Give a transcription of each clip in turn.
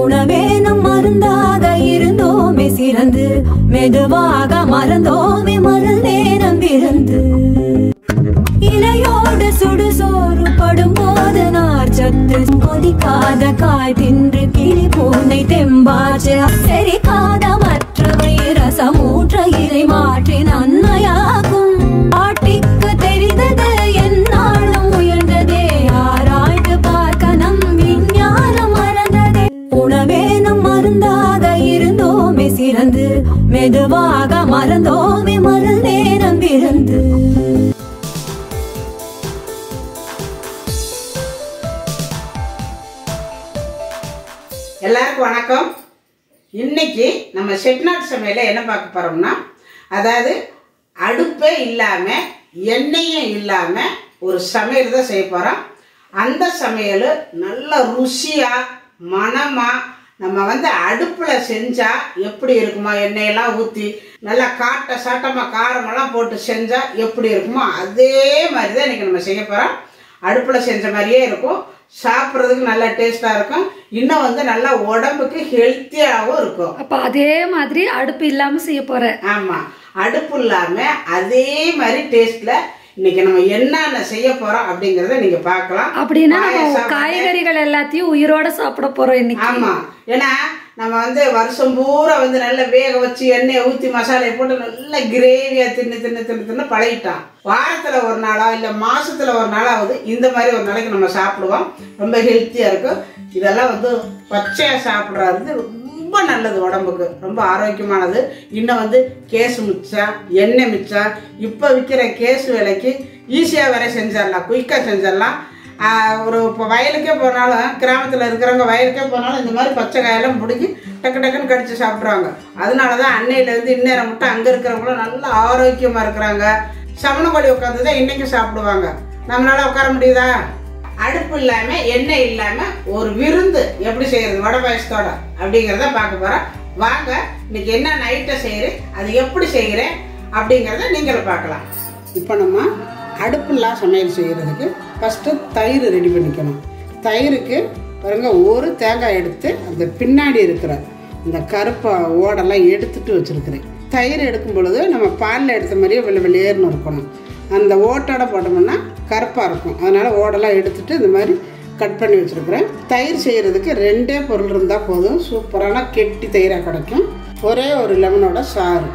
உணவே நம் மருந்தாக இருந்தோமே சிறந்து, மெதுவாக மறந்தோமே மருள் நேரம் விருந்து. இலையோடு சுடுசோறு படும் போது நார்ச்சத்து கொதிக்காத காய் தின்று கிளி பூனை தெம்பாச்சு செரிக்காத மற்றவை ரசமூற்ற இலை மாற்றி நன்மையாகும். பாட்டிக்கு தெரிந்தது என்னாலும் உயர்ந்ததே, ஆராய்ந்து பார்க்க நம் விஞ்ஞானம் மறந்ததே. உணவே நம் மருந்தாக இருந்தோமே சிறந்து, மெதுவாக மறந்தோமே மருள் நேரம் விருந்து. எல்லாருக்கும் வணக்கம். இன்னைக்கு நம்ம செட்டிநாட்டு சமையல என்ன பார்க்க போறோம்னா, அதாவது அடுப்பே இல்லாம எண்ணெயும் இல்லாம ஒரு சமையல் தான் செய்ய போறோம். அந்த சமையல் நல்ல ருசியா மனமா நம்ம அடுப்புல செஞ்சா எப்படி இருக்குமா, எண்ணெயெல்லாம் ஊத்தி நல்லா காட்ட சாட்டமா காரமெல்லாம் போட்டு செஞ்சா எப்படி இருக்குமோ அதே மாதிரி தான் இன்னைக்கு நம்ம செய்ய போறோம். அடுப்புல செஞ்ச மாதிரியே இருக்கும், சாப்பிட்றதுக்கு நல்லா டேஸ்ட்டாக இருக்கும், இன்னும் நல்லா உடம்புக்கு ஹெல்த்தியாகவும் இருக்கும். அப்போ அதே மாதிரி அடுப்பு இல்லாமல் செய்ய போகிறேன். ஆமாம், அடுப்பு இல்லாமல் அதே மாதிரி டேஸ்ட்டில் இன்னைக்கு நம்ம என்னென்ன செய்ய போகிறோம் அப்படிங்கிறத நீங்கள் பார்க்கலாம். அப்படின்னா காய்கறிகள் எல்லாத்தையும் உயிரோட சாப்பிட போகிறோம் இன்னைக்கு. ஆமாம், ஏன்னா நம்ம வருஷம் பூரா நல்லா வேக வச்சு எண்ணெயை ஊற்றி மசாலையை போட்டு நல்லா கிரேவியாக தின்னு தின்னு தின்னு தின்னு பழகிட்டான். வாரத்தில் ஒரு நாளா இல்லை மாசத்துல ஒரு நாளாவது இந்த மாதிரி ஒரு நாளைக்கு நம்ம சாப்பிடுவோம், ரொம்ப ஹெல்த்தியாக இருக்கும். இதெல்லாம் பச்சையாக சாப்பிட்றது ரொம்ப நல்லது, உடம்புக்கு ரொம்ப ஆரோக்கியமானது. இன்னும் கேஸ் மிச்சா எண்ணெய் மிச்சா, இப்போ விற்கிற கேஸ் விலைக்கு ஈஸியாக வேற செஞ்சிடலாம், குயிக்காக செஞ்சிடலாம். ஒரு இப்போ வயலுக்கே போனாலும், கிராமத்தில் இருக்கிறவங்க வயலுக்கே போனாலும் இந்த மாதிரி பச்சை காயெல்லாம் பிடிச்சி டக்கு டக்குன்னு கடிச்சு சாப்பிட்றாங்க. அதனால தான் அன்னையிலேருந்து இந்நேரம் மட்டும் அங்கே இருக்கிறவங்களும் நல்லா ஆரோக்கியமாக இருக்கிறாங்க. சமணக்கோழி உட்காந்து தான் இன்றைக்கும் சாப்பிடுவாங்க. நம்மளால் உட்கார முடியுதா? அடுப்பு இல்லாமல் எண்ணெய் இல்லாமல் ஒரு விருந்து எப்படி செய்கிறது வடை பாயசத்தோட அப்படிங்கிறத பார்க்க போகிறோம். வாங்க, இன்னைக்கு என்ன நைட்டை செய்கிறேன், அது எப்படி செய்கிறேன் அப்படிங்கிறத நீங்களும் பார்க்கலாம். இப்போ நம்ம அடுப்புலாம் சமையல் செய்கிறதுக்கு ஃபஸ்ட்டு தயிர் ரெடி பண்ணிக்கணும். தயிருக்கு பாருங்கள், ஒரு தேங்காய் எடுத்து அந்த பின்னாடி இருக்கிற அந்த கருப்பை ஓடெல்லாம் எடுத்துட்டு வச்சுருக்கிறேன். தயிர் எடுக்கும் பொழுது நம்ம பாலில் எடுத்த மாதிரியே வெள்ளை வெளியேறுன்னு இருக்கணும். அந்த ஓட்டோட போட்டோம்னா கருப்பாக இருக்கும், அதனால் ஓடெல்லாம் எடுத்துட்டு இந்த மாதிரி கட் பண்ணி வச்சுருக்கிறேன். தயிர் செய்கிறதுக்கு ரெண்டே பொருள் இருந்தால் போதும், சூப்பரான கெட்டி தயிராக கிடைக்கும். ஒரே ஒரு லெமனோட சாறு,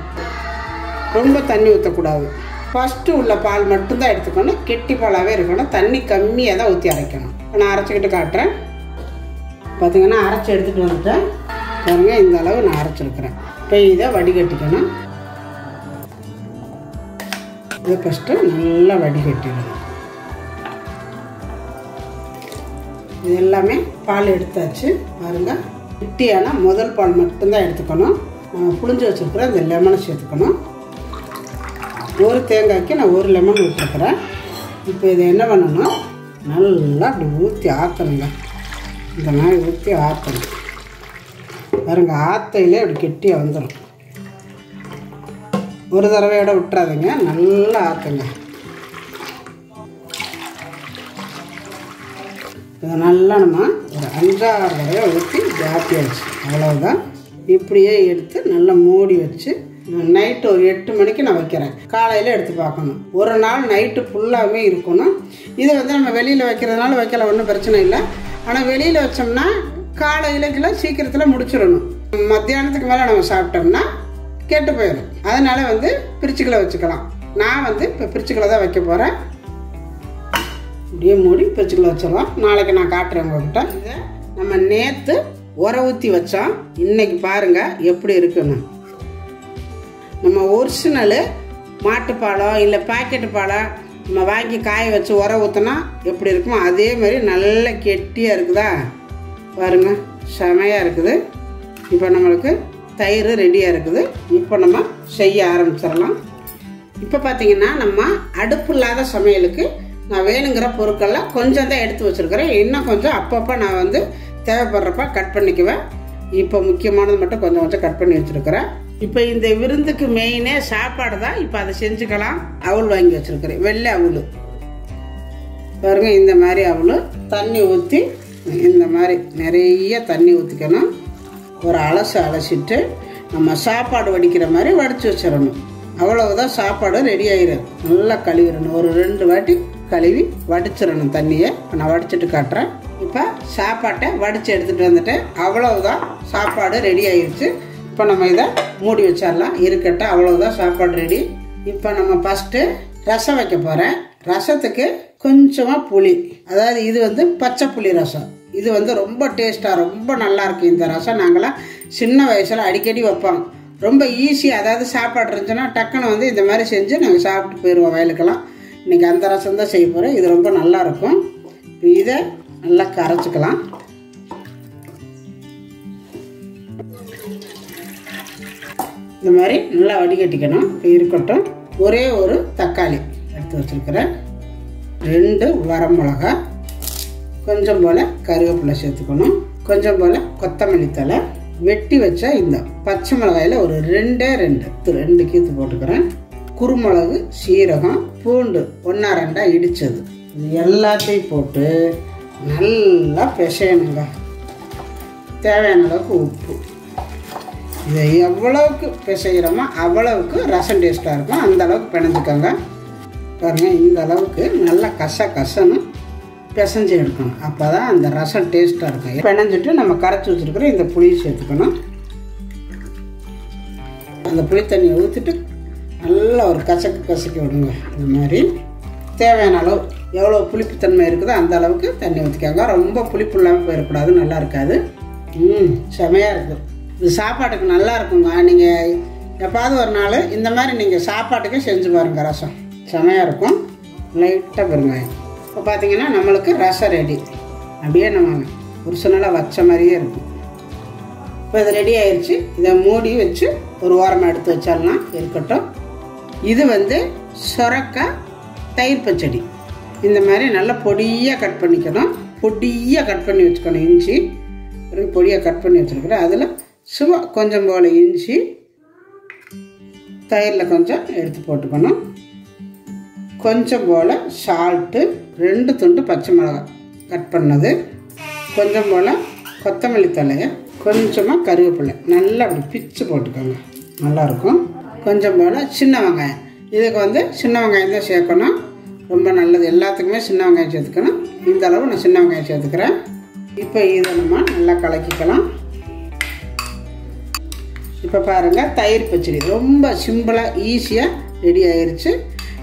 ரொம்ப தண்ணி ஊற்றக்கூடாது. ஃபஸ்ட்டு உள்ள பால் மட்டும்தான் எடுத்துக்கணும், கெட்டி பாலாகவே இருக்கணும், தண்ணி கம்மியாக தான் ஊற்றி அரைக்கணும். நான் அரைச்சிக்கிட்டு காட்டுறேன். பார்த்திங்கன்னா அரைச்சி எடுத்துகிட்டு வந்துட்டேன். பாருங்க, இந்த அளவு நான் அரைச்சிருக்கிறேன். இப்போ இதை வடிகட்டிக்கணும். இதை ஃபஸ்ட்டு நல்லா வடிகட்டிடணும். இது எல்லாமே பால் எடுத்தாச்சு. பாருங்கள், கெட்டியான முதல் பால் மட்டும்தான் எடுத்துக்கணும். நம்ம புளிஞ்சு வச்சுருக்கிற இந்த லெமனை சேர்த்துக்கணும். ஒரு தேங்காய்க்கு நான் ஒரு லெமன் ஊற்றிருக்கிறேன். இப்போ இதை என்ன பண்ணணும், நல்லா அப்படி ஊற்றி ஆற்றணுங்க. இந்த மாதிரி ஊற்றி ஆற்றணும். பாருங்க, ஆத்தையிலே அப்படி கெட்டியாக வந்துடும். ஒரு தடவையோட விட்டுறாதுங்க, நல்லா ஆற்றுங்க. இதை நல்லா நம்ம ஒரு 5-6 தடவை ஊற்றி ஜாப்பியாச்சு. அவ்வளவுதான். இப்படியே எடுத்து நல்லா மூடி வச்சு நைட்டு ஒரு 8 மணிக்கு நான் வைக்கிறேன். காலையில் எடுத்து பார்க்கணும். ஒரு நாள் நைட்டு ஃபுல்லாகவே இருக்கணும். இது நம்ம வெளியில் வைக்கிறதுனால வைக்கல, ஒன்றும் பிரச்சனை இல்லை. ஆனால் வெளியில் வச்சோம்னா காலையிலக்கெல்லாம் சீக்கிரத்தில் முடிச்சிடணும். மத்தியானத்துக்கு மேலே நம்ம சாப்பிட்டோம்னா கெட்டு போயிடும். அதனால பிரிச்சுக்களை வச்சுக்கலாம். நான் இப்போ பிரிச்சுக்களை தான் வைக்க போகிறேன். இப்படியே மூடி பிரிச்சுக்களை வச்சிடலாம். நாளைக்கு நான் காட்டுறேன் உங்கள்கிட்ட. இதை நம்ம நேற்று உர ஊற்றி வச்சோம். இன்னைக்கு பாருங்கள் எப்படி இருக்குன்னு. நம்ம ஒரிஜினலு மாட்டுப்பாலம் இல்லை பாக்கெட்டு பாலம் நம்ம வாங்கி காய வச்சு உர ஊற்றினா எப்படி இருக்குமோ அதே மாதிரி நல்ல கெட்டியாக இருக்குதா பாருங்க, செமையாக இருக்குது. இப்போ நம்மளுக்கு தயிர் ரெடியாக இருக்குது. இப்போ நம்ம செய்ய ஆரம்பிச்சிடலாம். இப்போ பார்த்திங்கன்னா நம்ம அடுப்பு இல்லாத சமையலுக்கு நான் வேணுங்கிற பொருட்கள்லாம் கொஞ்சம் தான் எடுத்து வச்சுருக்கிறேன். இன்னும் கொஞ்சம் அப்பப்போ நான் தேவைப்படுறப்ப கட் பண்ணிக்குவேன். இப்போ முக்கியமானது மட்டும் கொஞ்சம் கொஞ்சம் கட் பண்ணி வச்சுருக்கிறேன். இப்போ இந்த விருந்துக்கு மெயினே சாப்பாடு தான். இப்போ அதை செஞ்சுக்கலாம். அவள் வாங்கி வச்சுருக்கிறேன், வெள்ளை அவள். பாருங்கள், இந்த மாதிரி அவள் தண்ணி ஊற்றி இந்த மாதிரி நிறைய தண்ணி ஊற்றிக்கணும். ஒரு அலசு அலசிட்டு நம்ம சாப்பாடு வடிக்கிற மாதிரி வடித்து வச்சிடணும். அவ்வளவுதான், சாப்பாடு ரெடி ஆகிடும். நல்லா கழுவிடணும், ஒரு 2 வாட்டி கழுவி வடிச்சிடணும் தண்ணியை. நான் வடிச்சிட்டு காட்டுறேன். இப்போ சாப்பாட்டை வடித்து எடுத்துகிட்டு வந்துட்டேன். அவ்வளவுதான், சாப்பாடு ரெடி ஆகிடுச்சு. இப்போ நம்ம இதை மூடி வச்சிடலாம், இருக்கட்டும். அவ்வளவுதான், சாப்பாடு ரெடி. இப்போ நம்ம ஃபஸ்ட்டு ரசம் வைக்க போகிறேன். ரசத்துக்கு கொஞ்சமாக புளி, அதாவது இது வந்து பச்சை புளி ரசம். இது வந்து ரொம்ப டேஸ்ட்டாக ரொம்ப நல்லாயிருக்கு இந்த ரசம். நாங்களாம் சின்ன வயசில் அடிக்கடி வைப்பாங்க. ரொம்ப ஈஸியாக, அதாவது சாப்பாடு இருந்துச்சுன்னா டக்குன்னு வந்து இந்த மாதிரி செஞ்சு நாங்கள் சாப்பிட்டு போயிடுவோம் வயலுக்கெல்லாம். இன்றைக்கி அந்த ரசம் தான் செய்ய போகிறோம். இது ரொம்ப நல்லாயிருக்கும். இதை நல்லா கரைச்சிக்கலாம். இந்த மாதிரி நல்லா வடிகட்டிக்கணும். இருக்கட்டும். ஒரே ஒரு தக்காளி எடுத்து வச்சுருக்கிறேன். 2 வரமிளகா, கொஞ்சம் போல் கருவேப்பிலை சேர்த்துக்கணும், கொஞ்சம் போல் கொத்தமல்லி தலை, வெட்டி வச்சா இந்த பச்சை மிளகாயில் ஒரு 2 கீத்து போட்டுக்கிறேன். குறுமிளகு, சீரகம், பூண்டு 1-2 இடித்தது, இது எல்லாத்தையும் போட்டு நல்லா பிசையணுங்க. தேவையான அளவுக்கு உப்பு. இதை எவ்வளவுக்கு பிசைகிறோமோ அவ்வளவுக்கு ரசம் டேஸ்ட்டாக இருக்கும். அந்த அளவுக்கு பிணைஞ்சிக்கோங்க. பாருங்கள், இந்த அளவுக்கு நல்லா கசன்னு பிசைஞ்சு எடுக்கணும். அப்போ தான் அந்த ரசம் டேஸ்ட்டாக இருக்கும். பிணைஞ்சிட்டு நம்ம கரைச்சி வச்சுருக்கிற இந்த புளியை சேர்த்துக்கணும். அந்த புளி தண்ணியை ஊற்றிட்டு நல்லா ஒரு கசக்கி விடுங்க. இந்த மாதிரி தேவையான அளவு எவ்வளோ புளிப்புத்தன்மை இருக்குதோ அந்த அளவுக்கு தண்ணி ஊற்றிக்காங்க. ரொம்ப புளிப்பு இல்லாமல் போயிடக்கூடாது, நல்லா இருக்காது. செமையாக இருக்குது. இது சாப்பாட்டுக்கு நல்லா இருக்குங்க. நீங்கள் எப்பாவது ஒரு நாள் இந்த மாதிரி நீங்கள் சாப்பாட்டுக்கு செஞ்சு பாருங்கள். ரசம் செமையாக இருக்கும். லைட்டாக பெருங்காயம். இப்போ பார்த்தீங்கன்னா நம்மளுக்கு ரசம் ரெடி. அப்படியே நம்ம ஒரு சில வச்ச மாதிரியே இருக்கும். இப்போ இது ரெடி ஆயிடுச்சு. இதை மூடி வச்சு ஒரு ஓரமாக எடுத்து வச்சிடலாம், இருக்கட்டும். இது வந்து சொரக்காய் தயிர் பச்சடி. இந்த மாதிரி நல்லா பொடியாக கட் பண்ணிக்கணும். பொடியாக கட் பண்ணி வச்சுக்கணும். இஞ்சி பொடியாக கட் பண்ணி வச்சுருக்குறேன். அதில் சும்மா கொஞ்சம் போல் இஞ்சி தயிரில் கொஞ்சம் எடுத்து போட்டுக்கணும். கொஞ்சம் போல் சால்ட்டு, 2 துண்டு பச்சை மிளகா கட் பண்ணது, கொஞ்சம் போல் கொத்தமல்லி தலையை, கொஞ்சமாக கருவேப்பிலை, நல்லா அப்படி பிச்சு போட்டுக்கோங்க, நல்லாயிருக்கும். கொஞ்சம் போல் சின்ன வெங்காயம். இதுக்கு வந்து சின்ன வெங்காயம் தான் சேர்க்கணும், ரொம்ப நல்லது. எல்லாத்துக்குமே சின்ன வெங்காயம் சேர்த்துக்கணும். இந்த அளவு நான் சின்ன வெங்காயம் சேர்த்துக்கிறேன். இப்போ இதை நம்ம நல்லா கலக்கிக்கலாம். இப்போ பாருங்கள், தயிர் பச்சடி ரொம்ப சிம்பிளாக ஈஸியாக ரெடி ஆயிடுச்சு.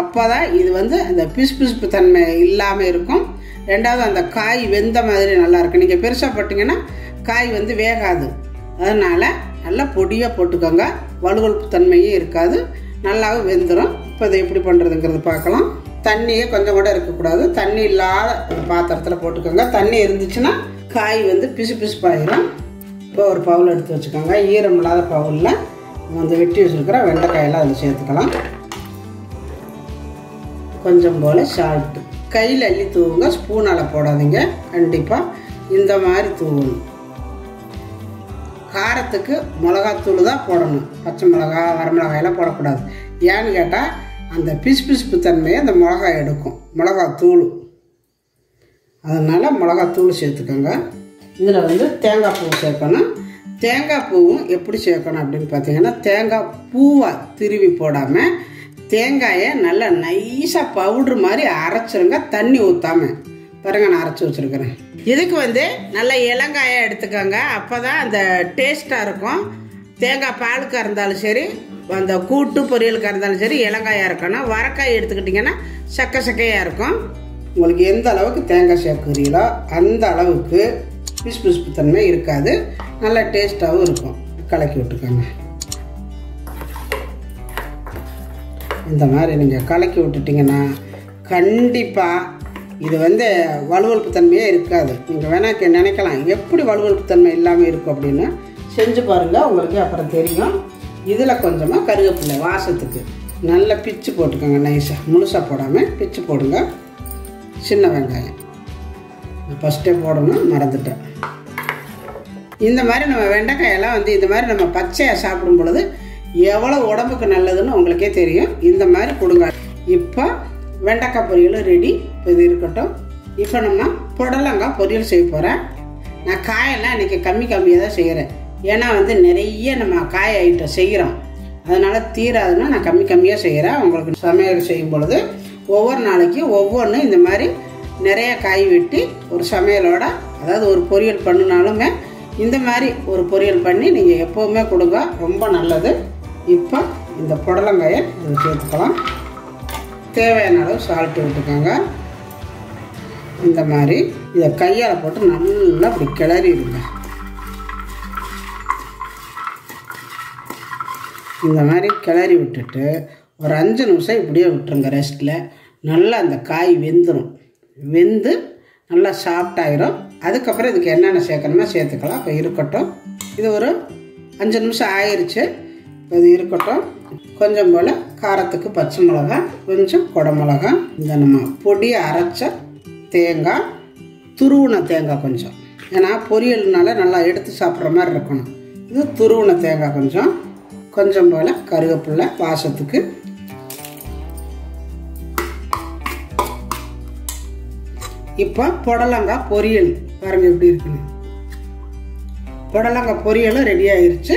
அப்போ தான் இது வந்து அந்த பிசுபிசுப்பு தன்மை இல்லாமல் இருக்கும். ரெண்டாவது அந்த காய் வெந்த மாதிரி நல்லாயிருக்கு. நீங்கள் பெருசாக போட்டிங்கன்னா காய் வந்து வேகாது. அதனால் நல்லா பொடியாக போட்டுக்கோங்க, வலுவழுப்பு தன்மையும் இருக்காது, நல்லாவும் வெந்துடும். இப்போ இதை எப்படி பண்ணுறதுங்கிறது பார்க்கலாம். தண்ணியே கொஞ்சம் கூட இருக்கக்கூடாது. தண்ணி இல்லாத பாத்திரத்தில் போட்டுக்கோங்க. தண்ணி இருந்துச்சுன்னா காய் வந்து பிசு பிசுப்பாயிடும். இப்போ ஒரு பவுல் எடுத்து வச்சுக்கோங்க. ஈரம் இல்லாத பவுலில் வந்து வெட்டி வச்சுருக்கிற வெண்டைக்காயெல்லாம் அதில் சேர்த்துக்கலாம். கொஞ்சம் போல் சால்ட்டு. கையில் அள்ளி தூவுங்க, ஸ்பூனால் போடாதீங்க. கண்டிப்பாக இந்த மாதிரி தூவணும். காரத்துக்கு மிளகாத்தூள் தான் போடணும், பச்சை மிளகா வரமிளகாயெல்லாம் போடக்கூடாது. ஏன்னு கேட்டால் அந்த பிசுபிசுப்பு தன்மையை அந்த மிளகாய் எடுக்கும், மிளகாத்தூள். அதனால் மிளகாத்தூள் சேர்த்துக்கோங்க. இதில் வந்து தேங்காய் பூ சேர்க்கணும். தேங்காய் பூவும் எப்படி சேர்க்கணும் அப்படின்னு பார்த்தீங்கன்னா, தேங்காய் பூவை திருவி போடாமல் தேங்காயை நல்லா நைஸாக பவுட்ரு மாதிரி அரைச்சிருங்க, தண்ணி ஊற்றாமல். பாருங்க, நான் அரைச்சி வச்சுருக்கிறேன். இதுக்கு வந்து நல்லா இளங்காயை எடுத்துக்கோங்க, அப்போ தான் அந்த டேஸ்ட்டாக இருக்கும். தேங்காய் பாலுக்காக இருந்தாலும் சரி, அந்த கூட்டு பொரியலுக்காக இருந்தாலும் சரி, இளங்காயாக இருக்கணும். வரக்காய் எடுத்துக்கிட்டிங்கன்னா சக்கையாக இருக்கும். உங்களுக்கு எந்த அளவுக்கு தேங்காய் சேர்க்குறீங்களோ அந்த அளவுக்கு பிசுபிசுப்பு தன்மை இருக்காது, நல்லா டேஸ்ட்டாகவும் இருக்கும். கலக்கி விட்டுக்கோங்க. இந்த மாதிரி நீங்கள் கலக்கி விட்டுட்டிங்கன்னா கண்டிப்பாக இது வந்து வலுவழுப்பு தன்மையே இருக்காது. நீங்கள் வேணா நினைக்கலாம் எப்படி வலுவழுப்பு தன்மை இல்லாமல் இருக்கும் அப்படின்னு. செஞ்சு பாருங்கள், உங்களுக்கு அப்புறம் தெரியும். இதில் கொஞ்சமாக கருவேப்பிலை வாசத்துக்கு நல்லா பிச்சு போட்டுக்கோங்க. நைஸாக முழுசாக போடாமல் பிச்சு போடுங்க. சின்ன வெங்காயம் ஃபஸ்ட்டே போடணும், மறந்துட்டேன். இந்த மாதிரி நம்ம வெண்டைக்காயெல்லாம் வந்து இந்த மாதிரி நம்ம பச்சையாக சாப்பிடும் பொழுது எவ்வளோ உடம்புக்கு நல்லதுன்னு உங்களுக்கே தெரியும். இந்த மாதிரி கொடுங்க. இப்போ வெண்டைக்காய் பொரியல் ரெடி. இப்போ இது இருக்கட்டும். இப்போ நம்ம புடலங்காய் பொரியல் செய்ய போகிறேன். நான் காயெல்லாம் இன்றைக்கி கம்மியாக தான் செய்கிறேன். ஏன்னா வந்து நிறைய நம்ம காய ஐட்டம் செய்கிறோம், அதனால் தீராதுன்னா நான் கம்மியாக செய்கிறேன். உங்களுக்கு சமையல் செய்யும் பொழுது ஒவ்வொரு நாளைக்கும் ஒவ்வொன்றும் இந்த மாதிரி நிறைய காய் வெட்டி ஒரு சமையலோட, அதாவது ஒரு பொரியல் பண்ணினாலுமே இந்த மாதிரி ஒரு பொரியல் பண்ணி நீங்கள் எப்போவுமே கொடுங்க, ரொம்ப நல்லது. இப்போ இந்த புடலங்காயை இதை சேர்த்துக்கலாம். தேவையான அளவு சால்ட்டு விட்டுக்கோங்க. இந்த மாதிரி இதை கையால் போட்டு நல்லா அப்படி கிளறிடுங்க. இந்த மாதிரி கிளறி விட்டுட்டு ஒரு 5 நிமிஷம் இப்படியே விட்டுருங்க ரெஸ்ட்டில். நல்லா அந்த காய் வெந்துடும். வெந்து நல்லா சாஃப்டாயிரும். அதுக்கப்புறம் இதுக்கு என்னென்ன சேர்க்கணுமோ சேர்த்துக்கலாம். இப்போ இருக்கட்டும். இது ஒரு 5 நிமிஷம் ஆயிடுச்சு. இது இருக்கட்டும். கொஞ்சம் போல் காரத்துக்கு பச்சை மிளகா, கொஞ்சம் குடமிளகா, இந்த நம்ம பொடியை அரைச்ச தேங்காய், துருவின தேங்காய் கொஞ்சம், ஏன்னா பொரியல்னால நல்லா எடுத்து சாப்பிட்ற மாதிரி இருக்கணும். இது துருவின தேங்காய் கொஞ்சம், கொஞ்சம் போல் கருவேப்பிலை வாசத்துக்கு, இப்போ புடலங்காய் பொரியல் பாருங்கள் எப்படி இருக்குன்னு. புடலங்காய் பொரியலும் ரெடி ஆயிடுச்சு.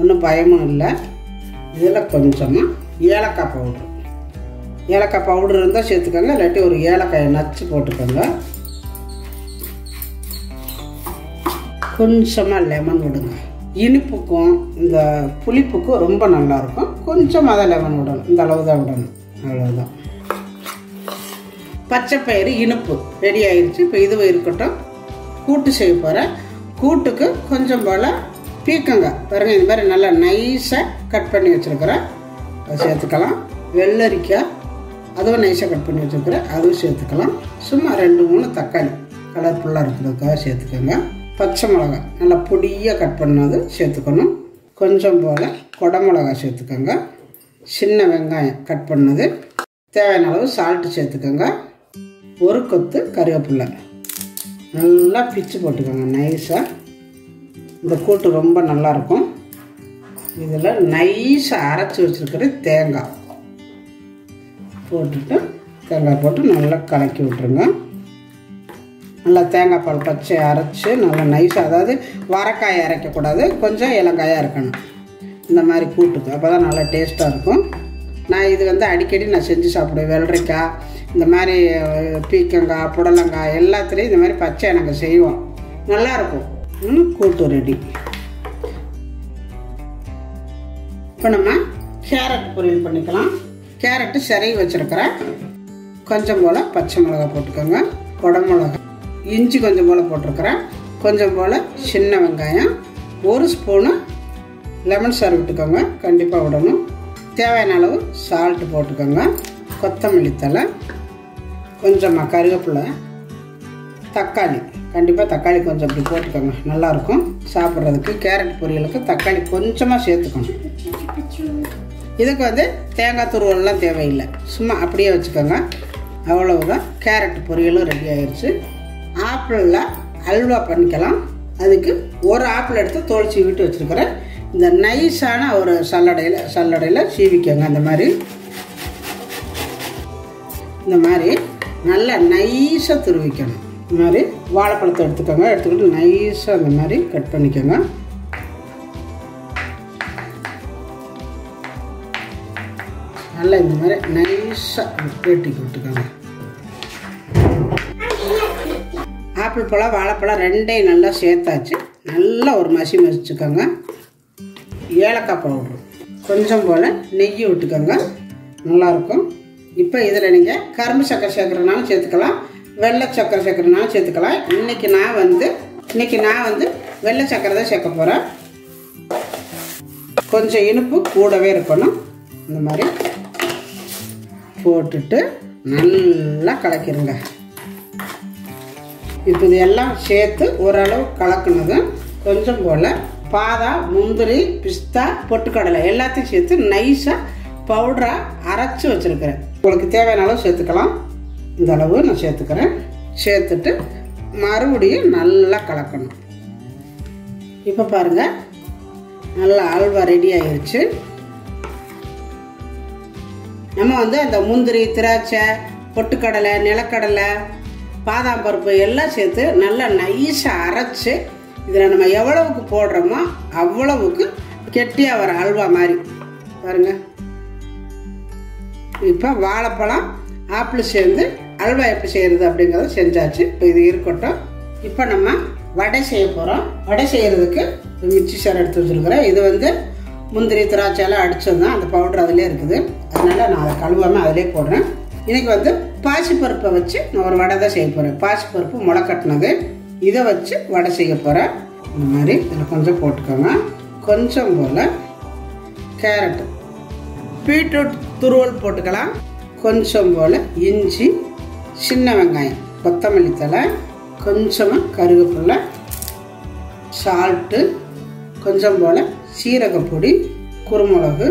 ஒன்றும் பயமும் இல்லை. இதில் கொஞ்சமாக ஏலக்காய் பவுடர், ஏலக்காய் பவுடர் இருந்தால் சேர்த்துக்கோங்க, இல்லாட்டி ஒரு ஏலக்காயை நச்சு போட்டுக்கோங்க. கொஞ்சமாக லெமன் விடுங்க. இனிப்புக்கும் இந்த புளிப்புக்கும் ரொம்ப நல்லாயிருக்கும். கொஞ்சமாக தான் லெமன் விடணும், இந்த அளவு தான் விடணும், அவ்வளோதான். பச்சைப்பயிறு இனிப்பு ரெடி ஆயிடுச்சு. இப்போ இதுவும் இருக்கட்டும். கூட்டு செய்ய போகிறேன். கூட்டுக்கு கொஞ்சம் போல் பீக்கங்காய் பாருங்கள், இந்த மாதிரி நல்லா நைஸாக கட் பண்ணி வச்சுருக்கிறேன், அதை சேர்த்துக்கலாம். வெள்ளரிக்காய் அதுவும் நைஸாக கட் பண்ணி வச்சுருக்கிறேன், அதுவும் சேர்த்துக்கலாம். சும்மா 2-3 தக்காளி கலர்ஃபுல்லாக இருக்கிறதுக்காக சேர்த்துக்கோங்க. பச்சை மிளகா நல்லா பொடியாக கட் பண்ணது சேர்த்துக்கணும். கொஞ்சம் போல் குடமிளகா சேர்த்துக்கோங்க. சின்ன வெங்காயம் கட் பண்ணது. தேவையான அளவு சால்ட்டு சேர்த்துக்கோங்க. ஒரு கொத்து கருவேப்பிலை நல்லா பிச்சு போட்டுக்கோங்க நைஸாக. இந்த கூட்டு ரொம்ப நல்லாயிருக்கும். இதில் நைஸாக அரைச்சி வச்சுருக்கிற தேங்காய் போட்டுட்டு தேங்காய் போட்டு நல்லா கலக்கி விட்டுருங்க. நல்லா தேங்காய் பால் பச்சை அரைச்சி நல்லா நைஸாக, அதாவது வரக்காயை அரைக்கக்கூடாது, கொஞ்சம் இலங்காயாக இருக்கணும் இந்த மாதிரி கூட்டுக்கு, அப்போ தான் நல்லா டேஸ்ட்டாக இருக்கும். நான் இது வந்து அடிக்கடி நான் செஞ்சு சாப்பிடுவேன். வெள்ளரிக்காய், இந்த மாதிரி பீக்கங்காய், புடலங்காய் எல்லாத்துலேயும் இந்த மாதிரி பச்சை எனக்கு செய்வோம், நல்லாயிருக்கும். இன்னும் கூட்டு ரெடி. இப்போ நம்ம கேரட் பொரியல் பண்ணிக்கலாம். கேரட்டு சிறகி வச்சுருக்கிறேன். கொஞ்சம் போல் பச்சை மிளகா போட்டுக்கோங்க. குடமிளகா, இஞ்சி கொஞ்சம் போல் போட்டிருக்கிறேன். கொஞ்சம் போல் சின்ன வெங்காயம், ஒரு ஸ்பூனு லெமன் சாறு விட்டுக்கோங்க, கண்டிப்பாக விடணும். தேவையான அளவு சால்ட்டு போட்டுக்கோங்க. கொத்தமல்லி தழை, கொஞ்சமாக கருவேப்பிலை, தக்காளி, கண்டிப்பாக தக்காளி கொஞ்சம் அப்படி போட்டுக்கோங்க, நல்லாயிருக்கும் சாப்பிட்றதுக்கு. கேரட் பொரியலுக்கு தக்காளி கொஞ்சமாக சேர்த்துக்கணும். இதுக்கு வந்து தேங்காய் துருவெல்லாம் தேவையில்லை, சும்மா அப்படியே வச்சுக்கோங்க, அவ்வளவுதான். கேரட் பொரியலும் ரெடி ஆயிடுச்சு. ஆப்பிளில் அல்வா பண்ணிக்கலாம். அதுக்கு ஒரு ஆப்பிள் எடுத்து தோல் சீவிட்டு வச்சுருக்கிறேன். இந்த நைஸான ஒரு சல்லடையில் சீவிக்கோங்க. அந்த மாதிரி நல்லா நைஸாக துருவிக்கணும். இந்த மாதிரி வாழைப்பழத்தை எடுத்துக்கோங்க. எடுத்துக்கிட்டு நைஸாக அந்த மாதிரி கட் பண்ணிக்கோங்க. நல்லா இந்த மாதிரி நைஸாக வெட்டி விட்டுக்கோங்க. ஆப்பிள் பழம் வாழைப்பழம் ரெண்டையும் நல்லா சேர்த்தாச்சு. நல்லா ஒரு மசி மசிச்சுக்கோங்க. ஏலக்காய் பவுடர் கொஞ்சம் போல் நெய் விட்டுக்கோங்க, நல்லாயிருக்கும். இப்போ இதில் நீங்கள் கரும்பு சக்கரை சேர்க்குறனாலும் சேர்த்துக்கலாம், வெள்ளை சக்கரை சேர்க்குறனாலும் சேர்த்துக்கலாம். இன்றைக்கி நான் வந்து வெள்ளை சக்கரை தான் சேர்க்க போகிறேன். கொஞ்சம் இனிப்பு கூடவே இருக்கணும். இந்த மாதிரி போட்டுட்டு நல்லா கலக்கிடுங்க. இப்போ இது எல்லாம் சேர்த்து ஓரளவு கலக்குனது. கொஞ்சம் போல் பாதாம், முந்திரி, பிஸ்தா, பொட்டுக்கடலை எல்லாத்தையும் சேர்த்து நைஸாக பவுடராக அரைச்சி வச்சுருக்கிறேன். உங்களுக்கு தேவையான அளவு சேர்த்துக்கலாம். இந்த அளவு நான் சேர்த்துக்கிறேன். சேர்த்துட்டு மறுபடியும் நல்லா கலக்கணும். இப்போ பாருங்கள், நல்லா அல்வா ரெடி ஆகிடுச்சு. நம்ம வந்து அந்த முந்திரி, திராட்சை, பொட்டுக்கடலை, நிலக்கடலை, பாதாம் பருப்பு எல்லாம் சேர்த்து நல்லா நைஸாக அரைச்சி இதில் நம்ம எவ்வளவுக்கு போடுறோமோ அவ்வளவுக்கு கெட்டியாக வர அல்வா மாதிரி பாருங்கள். இப்போ வாழைப்பழம் ஆப்பிள் சேர்ந்து அல்வா எப்படி செய்கிறது அப்படிங்கிறத செஞ்சாச்சு. இப்போ இது இருக்கட்டும். இப்போ நம்ம வடை செய்ய போகிறோம். வடை செய்கிறதுக்கு மிக்சி சார் எடுத்து வச்சுருக்கிறேன். இது வந்து முந்திரி, திராட்சையெல்லாம் அடித்ததுதான், அந்த பவுடர் அதிலே இருக்குது. அதனால் நான் அதை கழுவாமல் அதிலே போடுறேன். இன்றைக்கி வந்து பாசிப்பருப்பை வச்சு நான் ஒரு வடை தான் செய்ய போகிறேன். பாசிப்பருப்பு முளை கட்டினது, இதை வச்சு வடை செய்ய போகிறேன். இந்த மாதிரி இதில் கொஞ்சம் போட்டுக்கோங்க. கொஞ்சம் போல் கேரட்டு, பீட்ரூட் துருவல் போட்டுக்கலாம். கொஞ்சம் போல் இஞ்சி, சின்ன வெங்காயம், கொத்தமல்லி தழை, கொஞ்சமாக கருவேப்பிலை, சால்ட்டு, கொஞ்சம் போல் சீரகப்பொடி, குறுமிளகு,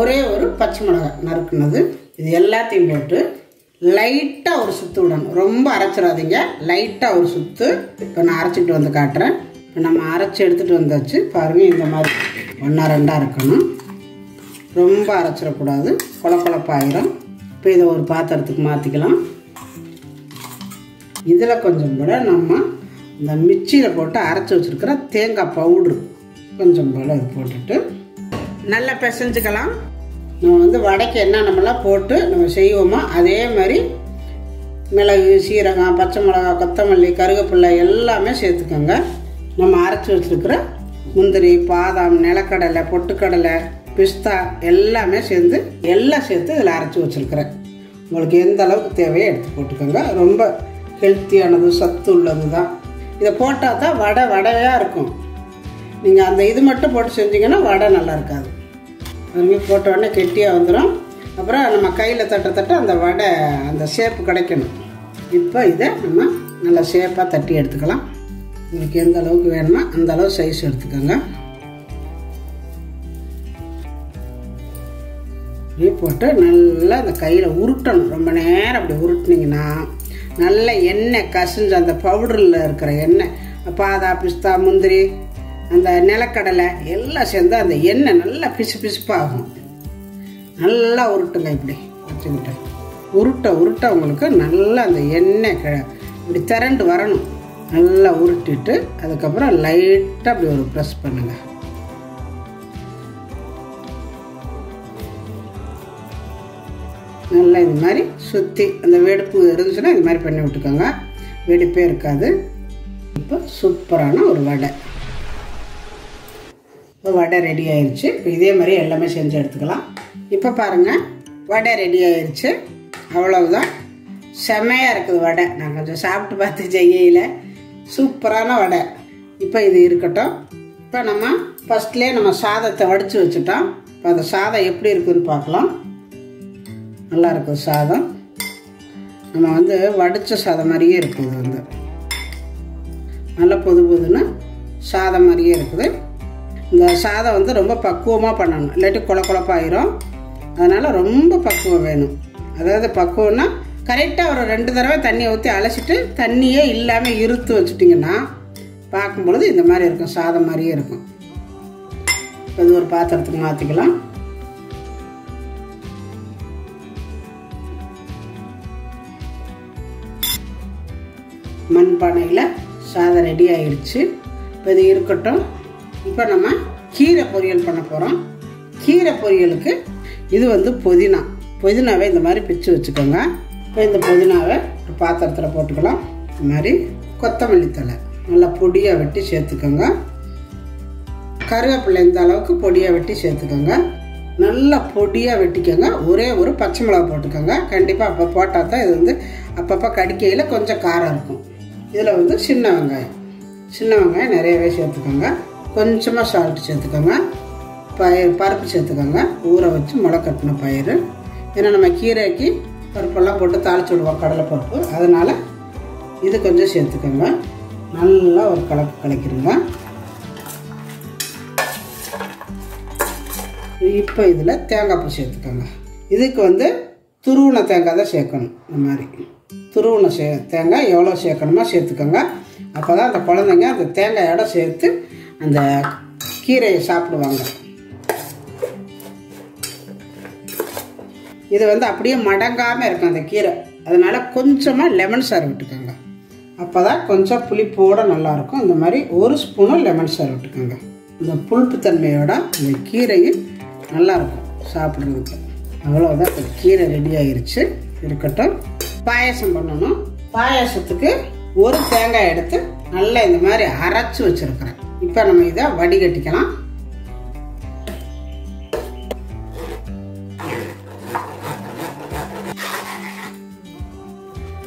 ஒரே ஒரு பச்சை மிளகாய் நறுக்குனது. இது எல்லாத்தையும் போட்டு லைட்டாக ஒரு சுற்று விடணும். ரொம்ப அரைச்சிடாதீங்க, லைட்டாக ஒரு சுற்று. இப்போ நான் அரைச்சிட்டு வந்து காட்டுறேன். இப்போ நம்ம அரைச்சி எடுத்துகிட்டு வந்தாச்சு பாருங்கள். இந்த மாதிரி ஒன்றா ரெண்டாக இருக்கணும், ரொம்ப அரைச்சிடக்கூடாது, குழப்பழப்பாயிரும். இப்போ இதை ஒரு பாத்திரத்துக்கு மாற்றிக்கலாம். இதில் கொஞ்சம் கூட நம்ம இந்த மிக்சியில் போட்டு அரைச்சி வச்சுருக்கிற தேங்காய் பவுட்ரு கொஞ்சம் போல் இது போட்டுட்டு நல்லா பிசைஞ்சுக்கலாம். நம்ம வந்து வடைக்கு என்ன நம்மளாம் போட்டு நம்ம செய்வோமோ அதே மாதிரி மிளகு, சீரகம், பச்சை மிளகாய், கொத்தமல்லி, கருவேப்பிலை எல்லாமே சேர்த்துக்கோங்க. நம்ம அரைச்சி வச்சுருக்கிற முந்திரி, பாதாம், நிலக்கடலை, பொட்டுக்கடலை, பிஸ்தா எல்லாமே சேர்த்து இதில் அரைச்சி வச்சுருக்கிறேன். உங்களுக்கு எந்த அளவுக்கு தேவையோ எடுத்து போட்டுக்கோங்க. ரொம்ப ஹெல்த்தியானது, சத்து உள்ளது தான். இதை போட்டால் தான் வடையாக இருக்கும். நீங்கள் அந்த இது மட்டும் போட்டு செஞ்சிங்கன்னா வடை நல்லா இருக்காது. அதுமாதிரி போட்ட உடனே கெட்டியாக வந்துடும். அப்புறம் நம்ம கையில் தட்ட அந்த வடை அந்த ஷேப்பு கிடைக்கணும். இப்போ இதை நம்ம நல்லா ஷேப்பாக தட்டி எடுத்துக்கலாம். உங்களுக்கு எந்த அளவுக்கு வேணுமோ அந்த அளவு சைஸ் எடுத்துக்கோங்க. இப்படி போட்டு நல்லா அந்த கையில் உருட்டணும். ரொம்ப நேரம் அப்படி உருட்டினீங்கன்னா நல்ல எண்ணெய் கசிஞ்சு அந்த பவுடரில் இருக்கிற எண்ணெய், பாதாம், பிஸ்தா, முந்திரி, அந்த நிலக்கடலை எல்லாம் சேர்ந்து அந்த எண்ணெய் நல்லா பிசு பிசுப்பாகும். நல்லா உருட்டுங்க. இப்படி வச்சுக்கிட்டேன். உருட்ட உங்களுக்கு நல்லா அந்த எண்ணெய் இப்படி திரண்டு வரணும். நல்லா உருட்டிட்டு அதுக்கப்புறம் லைட்டாக அப்படி ஒரு ப்ரெஸ் பண்ணுங்கள். நல்லா இது மாதிரி சுற்றி அந்த வெடிப்பு இருந்துச்சுன்னா இது மாதிரி பண்ணி விட்டுக்கோங்க. வெடிப்பே இருக்காது. இப்போ சூப்பரான ஒரு வடை. இப்போ வடை ரெடி ஆயிடுச்சு. இப்போ இதே மாதிரி எல்லாமே செஞ்சு எடுத்துக்கலாம். இப்போ பாருங்கள், வடை ரெடி ஆயிடுச்சு. அவ்வளவுதான். செமையாக இருக்குது வடை. நான் கொஞ்சம் சாப்பிட்டு பார்த்து செய்யல. சூப்பரான வடை. இப்போ இது இருக்கட்டும். இப்போ நம்ம ஃபஸ்ட்லேயே நம்ம சாதத்தை வடித்து வச்சுட்டோம். இப்போ அந்த சாதம் எப்படி இருக்குதுன்னு பார்க்கலாம். நல்லா இருக்குது சாதம். நம்ம வந்து வடித்த சாதம் மாதிரியே இருக்குது. இது வந்து நல்லா பொது பொதுன்னு சாதம் மாதிரியே இருக்குது. இந்த சாதம் வந்து ரொம்ப பக்குவமாக பண்ணணும், இல்லாட்டி குழப்பாயிரும். அதனால் ரொம்ப பக்குவம் வேணும். அதாவது பக்குவம்னா கரெக்டாக ஒரு 2 தடவை தண்ணியை ஊற்றி அலசிட்டு தண்ணியே இல்லாமல் இருத்து வச்சுட்டிங்கன்னா பார்க்கும்பொழுது இந்த மாதிரி இருக்கும், சாதம் மாதிரியே இருக்கும். அது ஒரு பாத்திரத்துக்கு மாற்றிக்கலாம். மண்பானையில் சாதம் ரெடி ஆகிடுச்சு. இப்போ இது இருக்கட்டும். இப்போ நம்ம கீரை பொரியல் பண்ண போகிறோம். கீரை பொரியலுக்கு இது வந்து புதினாவை இந்த மாதிரி பிச்சு வச்சுக்கோங்க. இப்போ இந்த புதினாவை ஒரு பாத்திரத்தில் போட்டுக்கலாம். இந்த மாதிரி கொத்தமல்லி தழை நல்லா பொடியாக வெட்டி சேர்த்துக்கோங்க. கருவேப்பிலை இந்த அளவுக்கு பொடியாக வெட்டி சேர்த்துக்கோங்க. நல்லா பொடியாக வெட்டிக்கோங்க. ஒரே ஒரு பச்சை மிளகா போட்டுக்கோங்க. கண்டிப்பாக அப்போ போட்டால் தான் இது வந்து அப்பப்போ கடிக்கையில் கொஞ்சம் காரம் இருக்கும். இதில் வந்து சின்ன வெங்காயம் நிறையவே சேர்த்துக்கோங்க. கொஞ்சமாக சால்ட் சேர்த்துக்கோங்க. பருப்பு சேர்த்துக்கோங்க. ஊற வச்சு முளை கட்டின பயிறு. ஏன்னா நம்ம கீரைக்கு பருப்பெல்லாம் போட்டு தாளிச்சு விடுவோம், கடலைப்பருப்பு. அதனால் இது கொஞ்சம் சேர்த்துக்கோங்க. நல்லா ஒரு கலப்பு கலக்கிடுங்க. இப்போ இதில் தேங்காய் பூ சேர்த்துக்கோங்க. இதுக்கு வந்து துருவின தேங்காய் தான் சேர்க்கணும். இந்த மாதிரி துருவின தேங்காய் எவ்வளோ சேர்க்கணுமோ சேர்த்துக்கோங்க. அப்போ தான் அந்த குழந்தைங்க அந்த தேங்காயோட சேர்த்து அந்த கீரையை சாப்பிடுவாங்க. இது வந்து அப்படியே மடங்காமல் இருக்கும் அந்த கீரை. அதனால் கொஞ்சமாக லெமன் சாறு விட்டுக்கோங்க. அப்போ தான் கொஞ்சம் புளிப்போடு நல்லாயிருக்கும். இந்த மாதிரி ஒரு ஸ்பூனும் லெமன் சாறு விட்டுக்கோங்க. இந்த புளிப்பு தன்மையோட இந்த கீரையும் நல்லாயிருக்கும் சாப்பிட்றதுக்கு. அவ்வளோதான், இந்த கீரை ரெடி ஆகிருச்சு. இருக்கட்டும், பாயாசம் பண்ணணும். பாயாசத்துக்கு ஒரு தேங்காய் எடுத்து நல்லா இந்த மாதிரி அரைச்சி வச்சுருக்கிறேன். இப்போ நம்ம இதை வடிகட்டிக்கலாம்.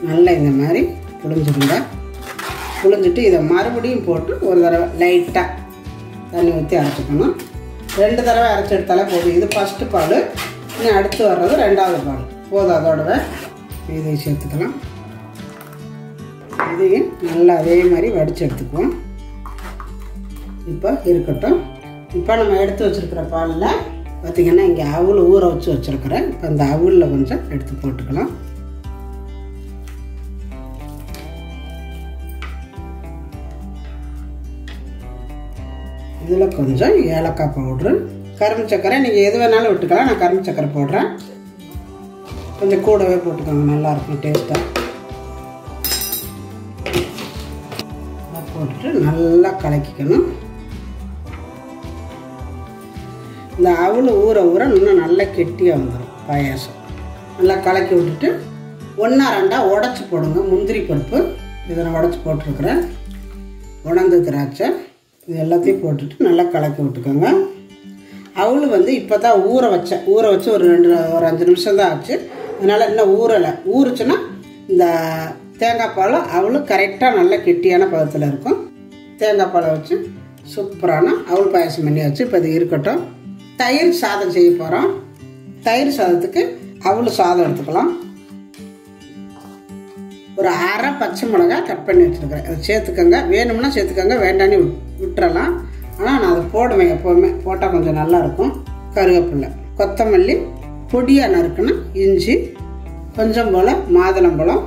நல்லா இந்த மாதிரி புளிஞ்சிடுங்க. புளிஞ்சிட்டு இதை மறுபடியும் போட்டு ஒரு தடவை லைட்டாக தண்ணி ஊற்றி அரைச்சிக்கணும். ரெண்டு தடவை அரைச்சி எடுத்தாலே போதும். இது ஃபஸ்ட்டு பால், இன்னும் அடுத்து வர்றது ரெண்டாவது பால். போதும், அதோடவே இதையும் சேர்த்துக்கலாம். இதையும் நல்லா அதே மாதிரி வடித்து எடுத்துக்குவோம். இப்போ இருக்கட்டும். இப்போ நம்ம எடுத்து வச்சுருக்கிற பாலில் பார்த்திங்கன்னா இங்கே அவுள் ஊற வச்சு வச்சுருக்கிறேன். இப்போ அந்த அவுளில் கொஞ்சம் எடுத்து போட்டுக்கலாம். இதில் கொஞ்சம் ஏலக்காய் பவுட்ரு, கரும்பு சக்கரை, நீங்கள் எது வேணாலும் விட்டுக்கலாம். நான் கரும்பு சக்கரை போடுறேன். கொஞ்சம் கூடவே போட்டுக்கோங்க, நல்லாயிருக்கும் டேஸ்ட்டாக. போட்டுட்டு நல்லா கலக்கிக்கணும். இந்த அவுள் ஊற ஊற இன்னும் நல்லா கெட்டியாக வந்துடும் பாயாசம். நல்லா கலக்கி விட்டுட்டு ஒன்றா ரெண்டாக உடச்சி போடுங்க. முந்திரி பருப்பு இதை நான் உடச்சி போட்டிருக்கிறேன். உணர்ந்து திராட்சை இது எல்லாத்தையும் போட்டுட்டு நல்லா கலக்கி விட்டுக்கோங்க. அவளு வந்து இப்போ தான் ஊற வச்சு ஒரு 5 நிமிஷம் தான் ஆச்சு. அதனால் இன்னும் ஊறலை. ஊறுச்சுன்னா இந்த தேங்காய் பாலும் அவளும் கரெக்டாக நல்ல கெட்டியான பதத்தில் இருக்கும். தேங்காய் பாலை வச்சு சூப்பரான அவள் பாயசம் பண்ணி வச்சு இப்போ அது இருக்கட்டும். தயிர் சாதம் செய்ய போகிறோம். தயிர் சாதத்துக்கு அவள் சாதம் எடுத்துக்கலாம். ஒரு அரை பச்சை மிளகாய் கட் பண்ணி வச்சுருக்கிறேன், அதை சேர்த்துக்கோங்க. வேணும்னா சேர்த்துக்கோங்க, வேண்டான்னு விட்டுறலாம். ஆனால் நான் அதை போடுவேன் எப்போவுமே. போட்டால் கொஞ்சம் நல்லாயிருக்கும். கருவேப்பில்லை, கொத்தமல்லி, பொடியாக நறுக்குன்னா இஞ்சி, கொஞ்சம் போல் மாதுளம்பழம்.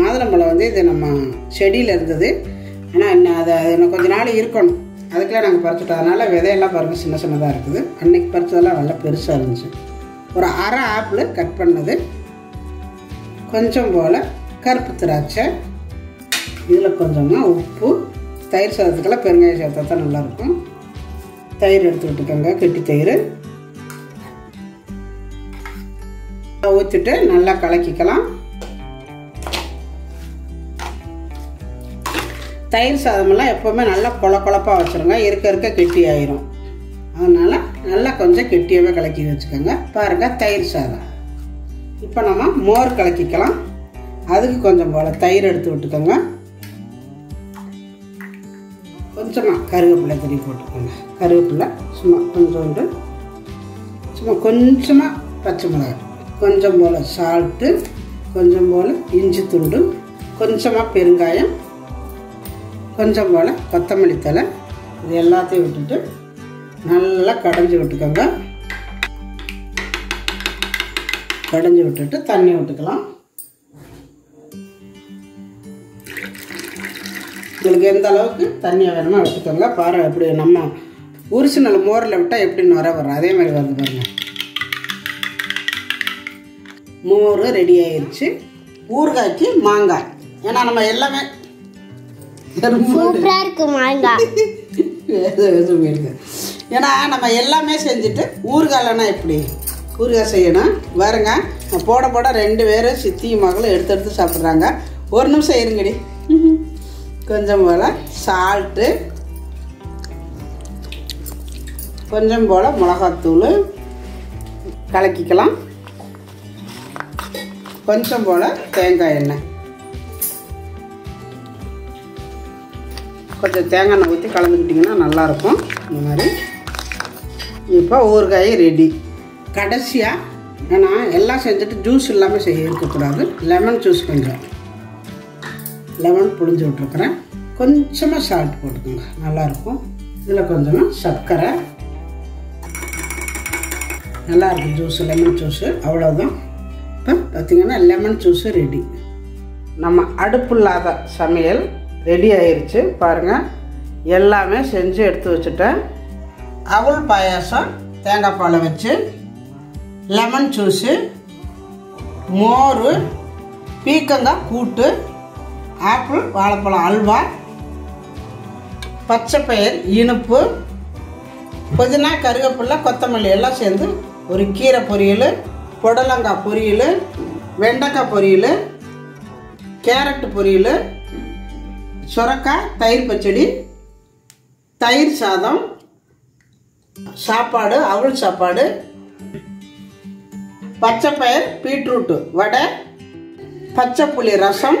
மாதுளம்பழம் வந்து இது நம்ம செடியில் இருந்தது. ஆனால் என்ன அதை இன்னும் கொஞ்சம் நாள் இருக்கணும். அதுக்கெல்லாம் நாங்கள் பறிச்சுட்டோம். அதனால் விதையெல்லாம் பாருங்கள் சின்ன சின்னதாக இருக்குது. அன்றைக்கி பறிச்சதெல்லாம் நல்லா பெருசாக இருந்துச்சு. ஒரு அரை ஆப்பிள் கட் பண்ணது, கொஞ்சம் போல் கருப்பு திராட்சை, இதில் கொஞ்சமாக உப்பு. தயிர் சாதத்துக்கெல்லாம் பெருங்காயம் சேர்த்தா தான் நல்லாயிருக்கும். தயிர் எடுத்து விட்டுக்கோங்க, கெட்டி தயிர் ஊற்றிட்டு நல்லா கலக்கிக்கலாம். தயிர் சாதமெல்லாம் எப்போவுமே நல்லா கொழப்பாக வச்சுருங்க. இருக்க கெட்டி ஆயிரும். அதனால் நல்லா கொஞ்சம் கெட்டியாகவே கலக்கி வச்சுக்கோங்க. பாருங்கள், தயிர் சாதம். இப்போ நம்ம மோர் கலக்கிக்கலாம். அதுக்கு கொஞ்சம் போல தயிர் எடுத்து விட்டுக்கோங்க. கொஞ்சமாக கருவேப்பிலை தண்ணி போட்டுக்கோங்க. கருவேப்பிலை சும்மா கொஞ்சோண்டு, சும்மா கொஞ்சமாக பச்சை மிளகாய், கொஞ்சம் போல் சால்ட்டு, கொஞ்சம் போல் இஞ்சி துண்டு, கொஞ்சமாக பெருங்காயம், கொஞ்சம் போல் கொத்தமல்லி தழை. இது எல்லாத்தையும் விட்டுட்டு நல்லா கடைஞ்சி விட்டுக்கோங்க. கடைஞ்சி விட்டுட்டு தண்ணி விட்டுக்கலாம். உங்களுக்கு எந்த அளவுக்கு தண்ணியை வேணுமோ விட்டுக்கோங்க. பாரு, எப்படி நம்ம ஒரிஜினல் மோரில் விட்டால் எப்படின்னு வரும் அதே மாதிரி வந்து பாருங்கள். மோர் ரெடி ஆயிடுச்சு. ஊறுகாய்க்கு மாங்காய். ஏன்னா நம்ம எல்லாமே ஏன்னா நம்ம எல்லாமே செஞ்சுட்டு ஊறுகாய்லன்னா எப்படி ஊறுகாய் செய்யணும் பாருங்க. போட 2 பேரும் சித்தியும் மகளும் எடுத்து சாப்பிட்றாங்க. ஒரு நிமிஷம் இருங்கடி. கொஞ்சம் போல சால்ட், கொஞ்சம் போல மிளகாத்தூள் கலக்கிக்கலாம். கொஞ்சம் போல தேங்காய் எண்ணெய், கொஞ்சம் தேங்காய் எண்ணெய் ஊற்றி கலந்துக்கிட்டிங்கன்னா நல்லாயிருக்கும். இந்த மாதிரி இப்போ ஊறுகாய் ரெடி. கடைசியாக ஏன்னா எல்லாம் செஞ்சுட்டு ஜூஸ் இல்லாமல் செய்ய இருக்கக்கூடாது, லெமன் ஜூஸ் கொஞ்சம் லெமன் புழிஞ்சு விட்டுருக்குறேன். கொஞ்சமாக சால்ட் போட்டுக்கோங்க, நல்லாயிருக்கும். இதில் கொஞ்சமாக சர்க்கரை, நல்லாயிருக்கும் ஜூஸு, லெமன் ஜூஸு. அவ்வளோதான். இப்போ பார்த்திங்கன்னா லெமன் ஜூஸு ரெடி. நம்ம அடுப்பு இல்லாத சமையல் ரெடி ஆயிடுச்சு பாருங்கள். எல்லாமே செஞ்சு எடுத்து வச்சுட்டேன். அவல் பாயாசம் தேங்காய் பாலை வச்சு, லெமன் ஜூஸு, மோர், பீக்கங்காய் கூட்டு, ஆப்பிள் வாழைப்பழம் அல்வா, பச்சைப்பயிர் இனிப்பு, புதினா கருவேப்பிலை கொத்தமல்லி எல்லாம் சேர்ந்து ஒரு கீரை பொரியல், புடலங்காய் பொரியல், வெண்டைக்காய் பொரியல், கேரட்டு பொரியல், சுரக்காய், தயிர் பச்சடி, தயிர் சாதம், சாப்பாடு, அவல் சாப்பாடு, பச்சைப்பயிர் பீட்ரூட்டு வடை, பச்சை புளி ரசம்,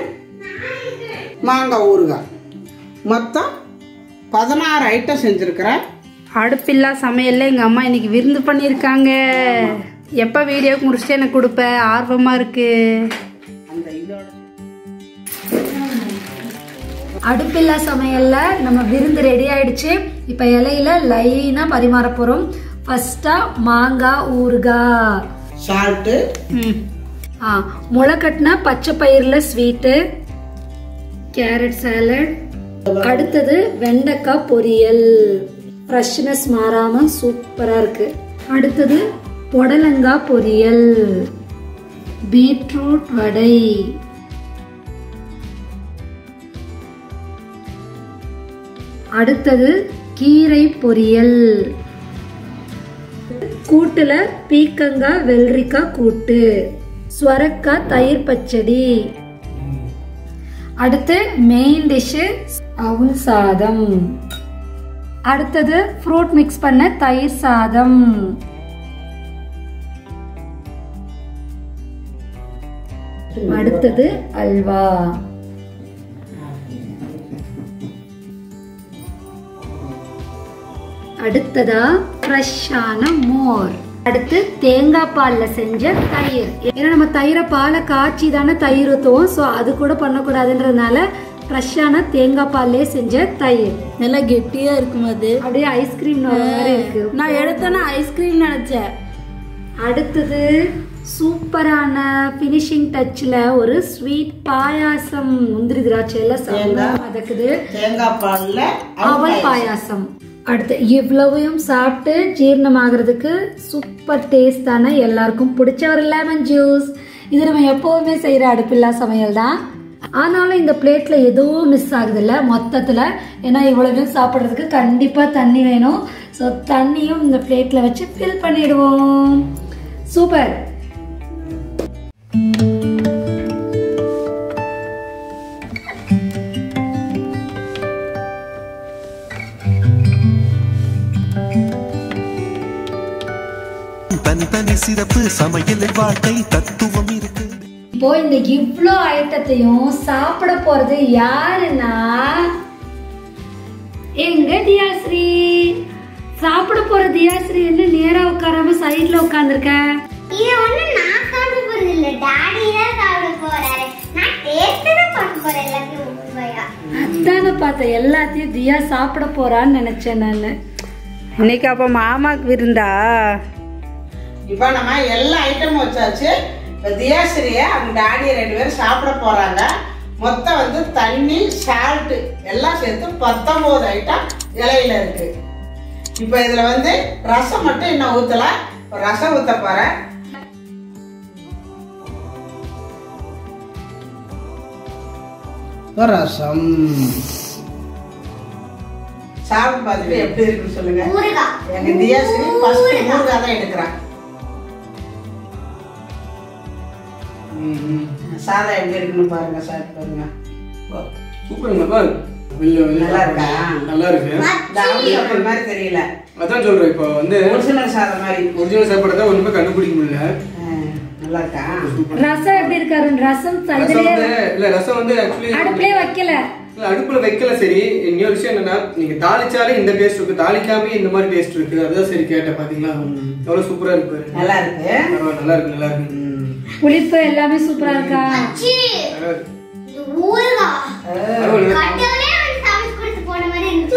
மாங்காய் ஊறுகாய். மொத்தம் 16 ஐட்டம் செஞ்சுருக்கிறேன். அடுப்பில்லா சமையலில் எங்கள் அம்மா இன்னைக்கு விருந்து பண்ணியிருக்காங்க. எப்போ வீடியோவுக்கு முடிச்சுட்டு எனக்கு கொடுப்ப, ஆர்வமாக இருக்கு. அந்த இதோட அடுப்பில்லா சமையலில் நம்ம விருந்து ரெடி ஆயிடுச்சு. இப்போ இலையில லைனாக பரிமாற போகிறோம். ஃபஸ்ட்டாக மாங்காய் ஊறுகாய், சால்ட்டு, முளை கட்டின பச்சை பயிரில் ஸ்வீட்டு, கேரட் சாலட், அடுத்தது வெண்டைக்காய் பொரியல். ஃப்ரெஷ்னஸ் மாறாமல் சூப்பராக இருக்குது. அடுத்தது புடலங்காய் பொரியல், பீட்ரூட் வடை, அடுத்தது கீரை பொரியல், கூட்டுல பீக்கங்காய் வெள்ளரிக்காய் கூட்டு, சுரக்காய் தயிர் பச்சடி, அடுத்து மெயின் டிஷ்ஷு அவல் சாதம், அடுத்தது ஃப்ரூட் மிக்ஸ் பண்ண தயிர் சாதம், அடுத்தது அல்வா. அடுத்ததா ஃப்ரெஷ்ஷான மோர், அடுத்து தேங்காய் பாலில் செஞ்ச தயிர். ஏன்னா நம்ம தயிரை பாலை காய்ச்சி தானே தயிர் ஊற்றுவோம், ஸோ அது கூட பண்ணக்கூடாதுன்றதுனால ஃப்ரெஷ்ஷான தேங்காய் பாலே செஞ்ச தயிர். நல்லா கெட்டியாக இருக்கும், அது அப்படியே ஐஸ்கிரீம் மாதிரி இருக்கு. நான் எடுத்தேன்னா ஐஸ்கிரீம் நினச்சேன். அடுத்தது சூப்பரான ஃபினிஷிங் டச்சில் ஒரு ஸ்வீட் பாயாசம். முந்திரி திராட்சை எல்லாம் சாப்பிடுவோம், அதுக்குது தேங்காய் பாலில் அவல் பாயாசம். அடுத்து இவ்வளவையும் சாப்பிட்டு ஜீரணமாகிறதுக்கு சூப்பர் டேஸ்டான எல்லாருக்கும் பிடிச்ச ஒரு லெமன் ஜூஸ். இது நம்ம எப்போவுமே செய்கிற அடுப்பில்லா சமையல் தான். ஆனாலும் இந்த பிளேட்டில் எதுவும் மிஸ் ஆகுதில்ல மொத்தத்தில். ஏன்னா இவ்வளவையும் சாப்பிட்றதுக்கு கண்டிப்பாக தண்ணி வேணும். ஸோ தண்ணியும் இந்த பிளேட்டில் வச்சு ஃபில் பண்ணிடுவோம். சூப்பர். இப்போ இந்த இவ்ளோ ஐட்டத்தையும் சாப்பிட போறது யாருன்னா எங்க தியாஸ்ரீ. சாப்பிட போற தியாஸ்ரீ என்ன நேரா உட்காராம சைடுல உட்கார்ந்துருக்க? இது ஒண்ணு நான் சாப்பிட போறது இல்ல, டாடி தான் சாப்பிட போறாரு. நான் டேஸ்ட் தான் பார்க்க போறேன் எல்லாத்தையும். அதான பார்த்த எல்லாத்தையும் தியா சாப்பிட போறான்னு நினைச்சேன் நான். இன்னைக்கு அப்ப மாமாக்கு விருந்தா? இப்போ நம்ம எல்லா ஐட்டமும் வச்சாச்சு. இப்போ தியாஸ்ரீயை அவங்க டாடியை 2 பேரும் சாப்பிட போகிறாங்க. மொத்தம் வந்து தண்ணி சால்ட்டு எல்லாம் சேர்த்து 19 ஐட்டம் இலையில இருக்குது. இப்போ இதில் வந்து ரசம் மட்டும் இன்னும் ஊற்றலை. இப்போ ரசம் ஊற்ற போகிறேன். ரசம் சாப்பிட்டு பார்த்துட்டு எப்படி இருக்குன்னு சொல்லுங்கள். எங்கள் தியாஸ்ரீ ஃபஸ்ட்டு ஊறுகாய் தான் எடுக்கிறான். சாதம் எப்படி இருக்குன்னு பாருங்க, சாப்பிட்டு பாருங்க. நல்லா இருக்கா? நல்லா இருக்கு. தாவணி கப்பல் மாதிரி தெரியல. அதான் சொல்றேன், இப்போ வந்து ஒரிஜினல் சாதம் மாதிரி. ஒரிஜினல் சாப்பாடு தான் ஒண்ணுமே கண்டுபிடிக்க முடியல. நல்லா இருக்கா? ரசம் எப்படி இருக்காரு? ரசம் சைடுலயே இல்ல, ரசம் வந்து एक्चुअली அடுப்புலயே வைக்கல. இல்ல அடுப்புல வைக்கல. சரி, இன்னொரு விஷயம் என்னன்னா, நீங்க தாளிச்சாலே இந்த டேஸ்ட் இருக்கு, தாளிக்காமே இந்த மாதிரி டேஸ்ட் இருக்கு. அதான் சரி கேட்ட, பாத்தீங்களா எவ்வளவு சூப்பரா இருக்கு. நல்லா இருக்கு, நல்லா இருக்கு, நல்லா இருக்கு. புளிப்பு எல்லாமே சூப்பரா இருக்கா? அச்சி இது ஊருகா கடலே வந்து சாமி குடிச்சு போற மாதிரி இருந்து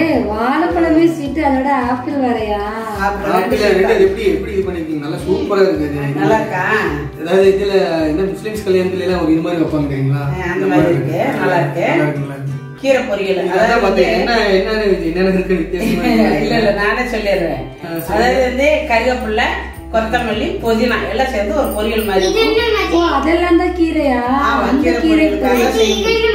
ஏய், வாழைப்பழமே ஸ்வீட், அதோட ஆப்பிள் வரையா? ஆப்பிள் ரெண்டு எப்படி எப்படி இது பண்ணிருக்கீங்க, நல்லா சூப்பரா இருக்கு. நல்லா இருக்கா? அதாவது இதுல என்ன முஸ்லிம்ஸ் கல்யாணத்துல எல்லாம் ஒரு மாதிரி வைப்பாங்க தெரியுங்களா, அந்த மாதிரி இருக்கு. நல்லா இருக்கு. கீரை பொரியல் அதான் பாத்தீங்க. என்ன என்ன என்னன்னு இருக்கு வித்தியாசமா? இல்ல இல்ல, நானே சொல்லிடுறேன். அதாவது வந்து கறிவேப்பில, கொத்தமல்லி, புதினா எல்லாம் சேர்த்து ஒரு பொரியல் மாதிரி. ஓ, அதெல்லாம் தான் கீரையா? அந்த கீரை பொரியல்.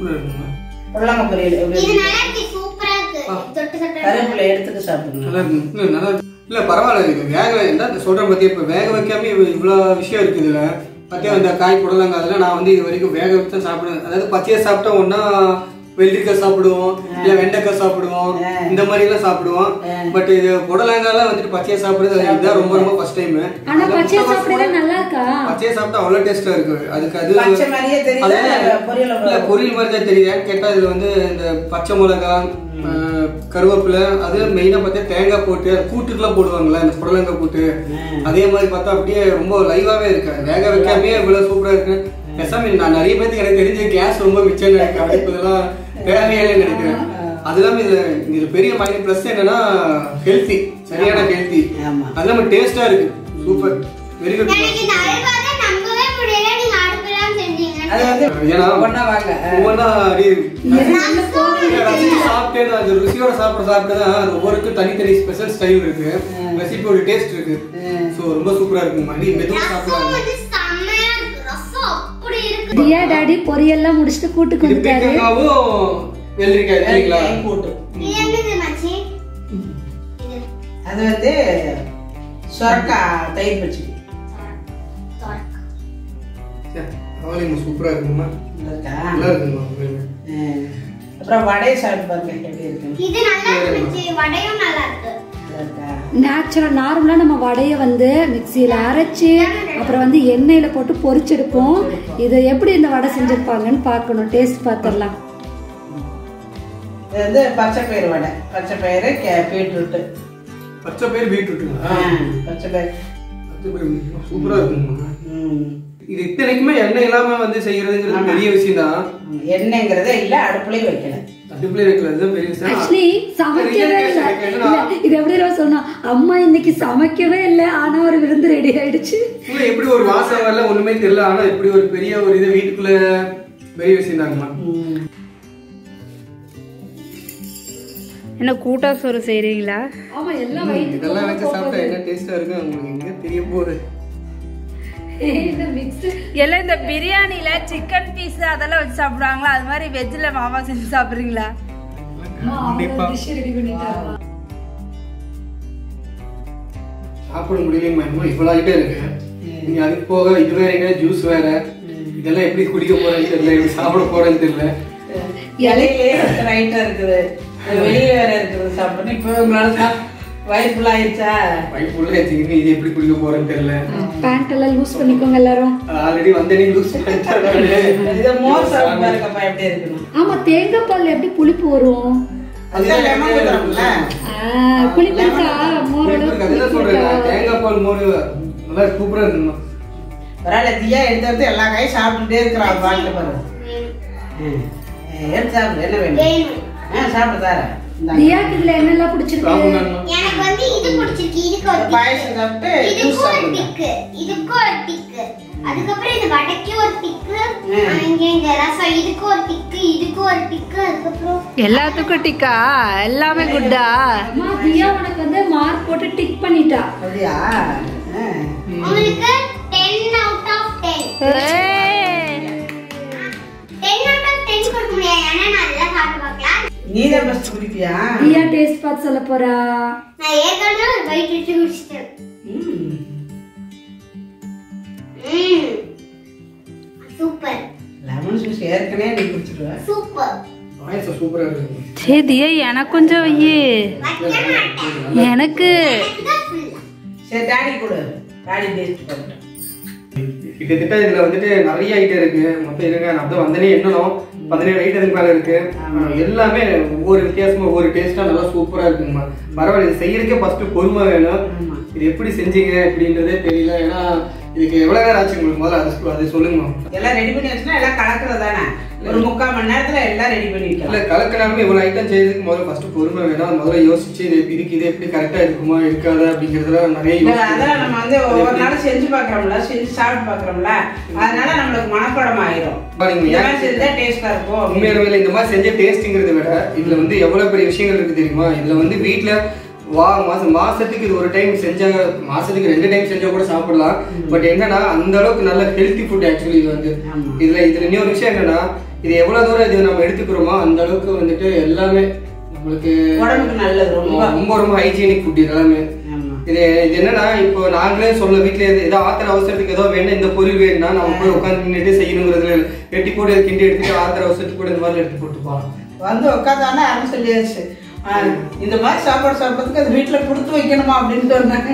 காய் புடலங்காய் அதெல்லாம் நான் வந்து இது வரைக்கும் வேக வச்சு சாப்பிடுவேன். அதாவது பச்சையா சாப்பிட்டா ஒன்னா வெள்ளரிக்காய் சாப்பிடுவோம், இல்ல வெண்டைக்காய் சாப்பிடுவோம், இந்த மாதிரி எல்லாம் சாப்பிடுவோம். பட் இது புடலங்காய் எல்லாம் வந்துட்டு பச்சையா சாப்பிடுறது இதுதான் ரொம்ப ரொம்ப ஃபர்ஸ்ட் டைம். பச்சையா சாப்பிட்டா அவ்வளவு டேஸ்டா இருக்கு. அதுக்கு அது பொரியல் மாதிரி தான் தெரியுது. கேட்டா இதுல வந்து இந்த பச்சை மிளகாய், கருவேப்பிலை, அது மெயினா பார்த்தா தேங்காய் போட்டு கூட்டுக்குலாம் போடுவாங்களா இந்த புடலங்காய் கூட்டு, அதே மாதிரி பார்த்தா அப்படியே ரொம்ப லைவாவே இருக்கு. வேக வைக்காமே இவ்வளவு சூப்பரா இருக்கு. பேசாம நான் நிறைய பேருக்கு எனக்கு தெரிஞ்ச கேஸ் ரொம்ப மிச்சம் நினைக்கிறேன். அப்படிப்பதெல்லாம் தேவையான நினைக்கிறேன். அதுதான் இது இது பெரிய மைனஸ் பிளஸ். என்னன்னா ஹெல்த்தி, சரியான ஹெல்த்தி, அது நம்ம டேஸ்டா இருக்கு. Super, very good. அது வந்து ஏனா ஒண்ணா வாங்க, ஒண்ணா அடி சாப்பிட்டே அந்த ருசியோட சாப்பிடுறதா ஒவ்வொருக்கு தனித்தனி ஸ்பெஷல் ஸ்டைல் இருக்கு, ரெசிபியோட டேஸ்ட் இருக்கு. சோ ரொம்ப சூப்பரா இருக்கும். மணி மெதுவா சாப்பிடுங்க. செமையா இருக்கு. ரசம் அப்படி இருக்கு. டியா டாடி பொரியல் எல்லாம் முடிச்சிட்டு கூட்டுக்கு வந்துட்டாரு. இதுக்காவோ வெள்ளரிக்காய் இல்லீங்களா கூட்டு? இது என்னது மச்சி? அது வந்து சொர்க்கா தயிர் பச்சி. சொர்க்கா அவளையும் சூப்பரா இருக்குமா? நல்லா நல்லா இருக்குமா? அப்புறம் வடை சாப்பிட்டு பாருங்க எப்படி இருக்கு. இது நல்லா இருக்கு. வடையும் நல்லா இருக்கு. நேச்சுரல் நார்மலா நம்ம வடைய வந்து மிக்ஸியில அரைச்சு அப்புறம் வந்து எண்ணெயில போட்டு பொரிச்செடுப்போம். இது எப்படி இந்த வடை செஞ்சிருப்பாங்கன்னு பார்க்கணும். டேஸ்ட் பார்த்துடலாம். இது வந்து பச்சை பயிறு வடை. பச்சை பயிறு, பீட்ரூட். பச்சை பயிறு பீட்ரூட்டுங்களா? பச்சை பயிறு. பச்சை பயிறு சூப்பரா இருக்குமா? இது இத்தனைக்குமே எண்ணெய் இல்லாம வந்து செய்யறதுங்கிறது பெரிய விஷயம் தான். எண்ணெய்ங்கறதே இல்ல, அடுப்புலயே வைக்கணும். அடுப்புலயே வைக்கிறது பெரிய விஷயம். एक्चुअली சமைக்கவே இல்ல. இது எப்படி நான் சொன்னா, அம்மா இன்னைக்கு சமைக்கவே இல்ல, ஆனா ஒரு விருந்து ரெடி ஆயிடுச்சு. இல்ல எப்படி ஒரு வாசம் வரல, ஒண்ணுமே தெரியல. ஆனா இப்படி ஒரு பெரிய ஒரு இது வீட்டுக்குள்ள பெரிய விஷயம் தான்மா. என்ன கூட்டா சோறு செய்றீங்களா? ஆமா, எல்லாம் வயித்துக்கு இதெல்லாம் வச்சு சாப்பிட்டா என்ன டேஸ்டா இருக்கு உங்களுக்கு எங்க தெரிய போகுது. எல்லாம் இந்த பிரியாணில சிக்கன் பீஸ் அதெல்லாம் வச்சு சாப்பிடுவாங்களா, அது மாதிரி வெஜ்ல மாமா செஞ்சு சாப்பிடுறீங்களா? சாப்பிட முடியலையும் இவ்வளவு ஆகிட்டே இருக்கு. நீங்க அதுக்கு போக இது வேற, எங்க ஜூஸ் வேற, இதெல்லாம் எப்படி குடிக்க போறேன்னு தெரியல, எப்படி சாப்பிட போறேன்னு தெரியல. இலையிலே ரைட்டா இருக்குது, வெளியே வேற இருக்குது சாப்பிடணும். இப்போ உங்களால வயிற்றுல ஆயிடுச்சா? வயிற்றுல ஆயிடுச்சு. இது எப்படி குடிக்க போறேன்னு தெரியல. பேண்ட் எல்லாம் லூஸ் பண்ணிக்கோங்க எல்லாரும். ஆல்ரெடி வந்தனே லூஸ் பண்ணிட்டாங்க. இது மோர் சாப்பிட்டா இருக்கப்பா எப்படி இருக்குமா? ஆமா, தேங்காய் பால்ல எப்படி புளிப்பு வரும்? அதுதான் லெமன் ஊத்துறோம்ல. புளிப்பு இருக்கா? மோர் அளவுக்கு. அதுதான் சொல்றேன், தேங்காய் பால் மோர் நல்லா சூப்பரா இருக்குமா? பரவாயில்ல தியா எடுத்து எல்லா காயும் சாப்பிட்டுட்டே இருக்கிறா பாட்டில் பாருங்க. எடுத்து சாப்பிடு என்ன வேணும்? சாப்பிட தார தியாக்கு இதுல என்னெல்லாம் பிடிச்சிருக்கு? எனக்கு வந்து இது பிடிச்சிருக்கு. இதுக்கு ஒரு பாயசம் சாப்பிட்டு ஜூஸ் சாப்பிட்டு இதுக்கு ஒரு டிக்கு, அதுக்கு அப்புறம் இந்த வடக்கே ஒரு டிக்கு, அங்க இந்த ரசம் இதுக்கு ஒரு டிக்கு, இதுக்கு ஒரு டிக்கு, அதுக்கு அப்புறம் எல்லாத்துக்கும் டிக்கா? எல்லாமே குட்டா அம்மா தியா உனக்கு வந்து மார்க் போட்டு டிக் பண்ணிட்டா. சரியா உங்களுக்கு 10 out of 10 10 out of 10 கொடுக்க முடியாது. انا நல்லா சாப்பிட்டு பார்க்கலாம். நீதான் மஸ்ட் குடிப்பியா? தியா டேஸ்ட் பார்த்து சொல்ல போறா. நான் ஏகனோ ஒரு பைட் எடுத்து குடிச்சிட்டேன். சூப்பர். லெமன் ஜூஸ் ஏற்கனவே நீ குடிச்சிடுவா. சூப்பர். வாய்ஸ் சூப்பரா இருக்கு. சே தியா எனக்கு கொஞ்சம் ஐயே. எனக்கு சே டாடி கொடு. டாடி டேஸ்ட் பண்ணு. கிட்டத்தட்ட இதுல வந்துட்டு நிறைய ஐட்டம் இருக்கு. மொத்தம் இருங்க நான் தான் வந்தனே என்னனும் 17 ஐட்டத்துக்கு மேல இருக்கு. எல்லாமே ஒவ்வொரு வித்தியாசமா ஒவ்வொரு டேஸ்டா நல்லா சூப்பரா இருக்குங்கம்மா. பரவாயில்ல இது செய்யறதுக்கே ஃபர்ஸ்ட் பொறுமை வேணும். இது எப்படி செஞ்சீங்க அப்படின்றதே தெரியல. ஏன்னா இதுக்கு எவ்வளவு நேரம் ஆச்சு உங்களுக்கு? முதல்ல அதை சொல்லுங்கம்மா. எல்லாம் ரெடி பண்ணி வச்சுன்னா எல்லாம் கலக்குறதானே ஒரு முக்கால் மணி நேரத்துல எல்லாம் ரெடி பண்ணிட்டேன். இல்லை கலக்கினாலுமே இவ்வளோ ஐட்டம் செய்யறதுக்கு முதல்ல ஃபர்ஸ்ட் பொறுமை வேணும். முதல்ல யோசிச்சு இது இதுக்கு இது எப்படி கரெக்டா இருக்குமா இருக்காது அப்படிங்கிறதுல நிறைய. அதான் நம்ம வந்து ஒவ்வொரு நாளும் செஞ்சு பார்க்குறோம்ல, செஞ்சு சாப்பிட்டு பார்க்குறோம்ல, அதனால நம்மளுக்கு மனப்படம் ஆயிரும். உண்மையில இந்த மாதிரி செஞ்ச டேஸ்ட்ங்கிறத விட இதுல வந்து எவ்வளவு பெரிய விஷயங்கள் இருக்கு தெரியுமா? இதுல வந்து வீட்டுல மாசத்துக்கு இது ஒரு டைம் செஞ்ச, மாசத்துக்கு 2 டைம் செஞ்சா கூட சாப்பிடலாம். பட் என்னன்னா அந்த அளவுக்கு நல்ல ஹெல்த்தி ஃபுட் ஆக்சுவலி இது வந்து. இதுல இன்னொரு விஷயம் என்னன்னா இது எவ்வளவு தூரம் இது நம்ம எடுத்துக்கிறோமோ அந்த அளவுக்கு வந்துட்டு எல்லாமே நம்மளுக்கு உடம்புக்கு நல்லது. ரொம்ப ரொம்ப ஹைஜீனிக் ஃபுட் எல்லாமே. இது என்னன்னா இப்போ நாங்களே சொல்ல வீட்டுல ஏதோ ஆத்திர அவசரத்துக்கு ஏதோ வேணும், இந்த பொருள் வேணும்னா நம்ம போய் உட்காந்து நின்றுட்டு செய்யணுங்கிறதுல வெட்டி போட்டு கிண்டி எடுத்துட்டு ஆத்திர அவசரத்துக்கு கூட இந்த மாதிரி எடுத்து போட்டுப்பாங்க. வந்து உட்காந்தானே யாரும் சொல்லியாச்சு இந்த மாதிரி சாப்பாடு சாப்பிட்றதுக்கு அது வீட்டுல கொடுத்து வைக்கணுமா அப்படின்னு சொன்னாங்க.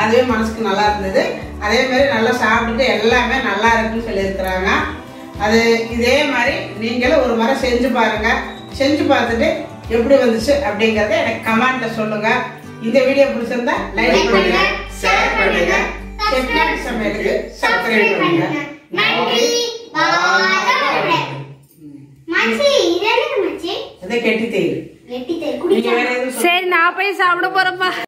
அதுவே மனசுக்கு நல்லா இருந்தது. அதே மாதிரி நல்லா சாப்பிட்டுட்டு எல்லாமே நல்லா இருக்குன்னு சொல்லியிருக்கிறாங்க. அது இதே மாதிரி நீங்களும் ஒரு முறை செஞ்சு பாருங்க. செஞ்சு பார்த்துட்டு எப்படி வந்துச்சு அப்படிங்கறத எனக்கு கமெண்ட்ல சொல்லுங்க. இந்த வீடியோ பிடிச்சிருந்தா லைக் பண்ணுங்க, ஷேர் பண்ணுங்க, சப்ஸ்கிரைப் சமையலுக்கு சப்ஸ்கிரைப் பண்ணுங்க. நன்றி. மச்சி இதெல்லாம் மச்சி அத கெட்டி தேயிரு. சரி நான் போய் சாப்பிட போறேன்ப்பா.